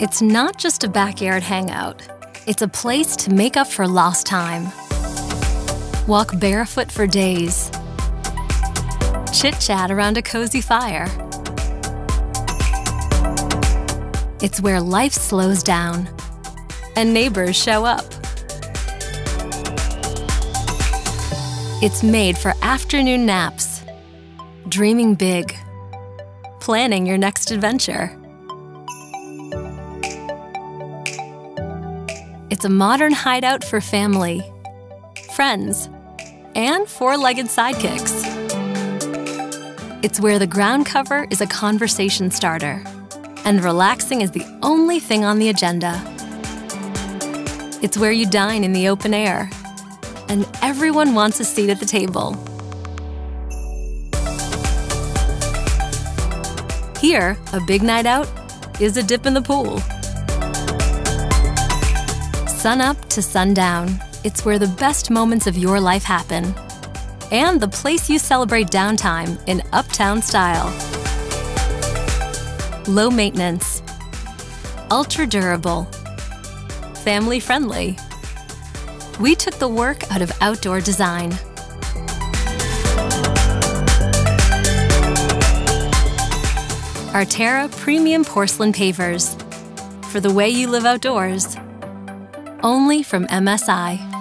It's not just a backyard hangout. It's a place to make up for lost time. Walk barefoot for days. Chit-chat around a cozy fire. It's where life slows down and neighbors show up. It's made for afternoon naps, dreaming big, planning your next adventure. It's a modern hideout for family, friends, and four-legged sidekicks. It's where the ground cover is a conversation starter, and relaxing is the only thing on the agenda. It's where you dine in the open air, and everyone wants a seat at the table. Here, a big night out is a dip in the pool. Sun up to sundown, it's where the best moments of your life happen, and the place you celebrate downtime in uptown style. Low maintenance, ultra durable, family friendly. We took the work out of outdoor design. Arterra premium porcelain pavers, for the way you live outdoors. Only from MSI.